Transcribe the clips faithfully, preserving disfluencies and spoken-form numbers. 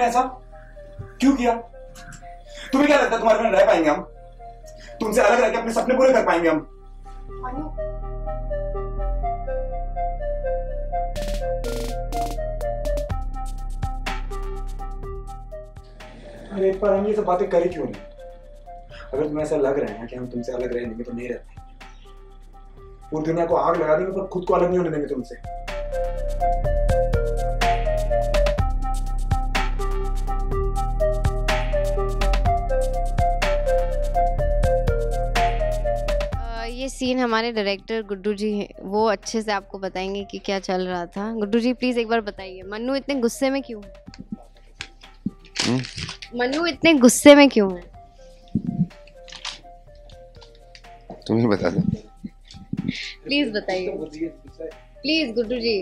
तुमने ऐसा क्यों किया? तुम्हें क्या लगता है तुम्हारे बिना रह पाएंगे हम? तुमसे अलग रहकर अपने सपने पूरे कर पाएंगे हम? अरे पर हम ये सब बातें करी क्यों नहीं? अगर तुम्हें ऐसा लग रहा है कि हम तुमसे अलग रह लेंगे तो नहीं रहते, पूरी दुनिया को आग लगा देंगे पर खुद को अलग नहीं होने देंगे तुमसे। ये सीन हमारे डायरेक्टर गुड्डू जी हैं, वो अच्छे से आपको बताएंगे कि क्या चल रहा था। गुड्डू जी प्लीज एक बार बताइए, मन्नू इतने गुस्से में क्यों है? मन्नू इतने गुस्से में क्यों है? तुम ही बता दो प्लीज, बताइए प्लीज गुड्डू जी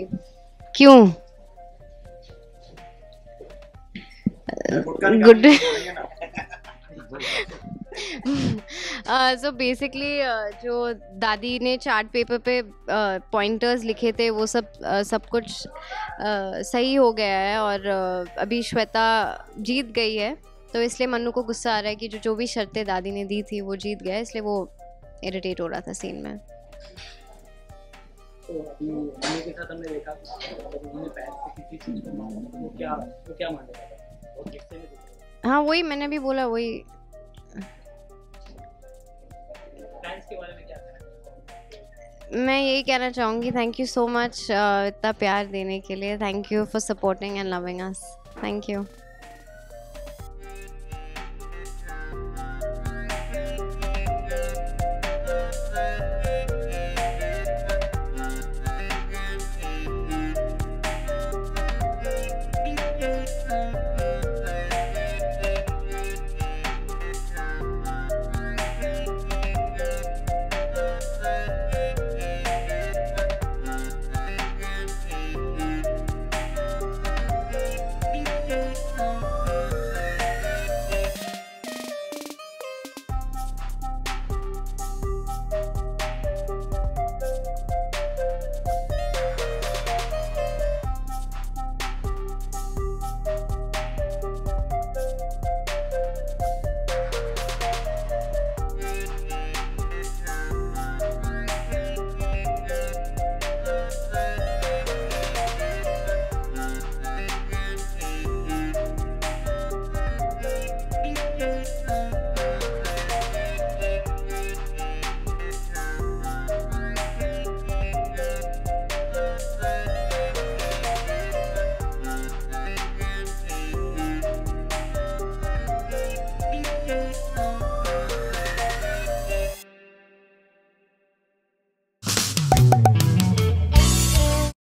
क्यों? गुड्डू सो बेसिकली जो दादी ने चार्ट पेपर पे पॉइंटर्स uh, लिखे थे वो सब uh, सब कुछ uh, सही हो गया है और uh, अभी श्वेता जीत गई है, तो इसलिए मन्नू को गुस्सा आ रहा है कि जो जो भी शर्तें दादी ने दी थी वो जीत गया, इसलिए वो इरिटेट हो रहा था सीन में। तो मम्मी के साथ हमने देखा उन्होंने पैर से किसी चीज को मारा, वो क्या वो क्या मारा और किससे में दिखा? हाँ वही मैंने भी बोला, वही के बारे में क्या कहना? मैं यही कहना चाहूँगी, थैंक यू सो मच इतना प्यार देने के लिए, thank you for supporting and loving us, thank you.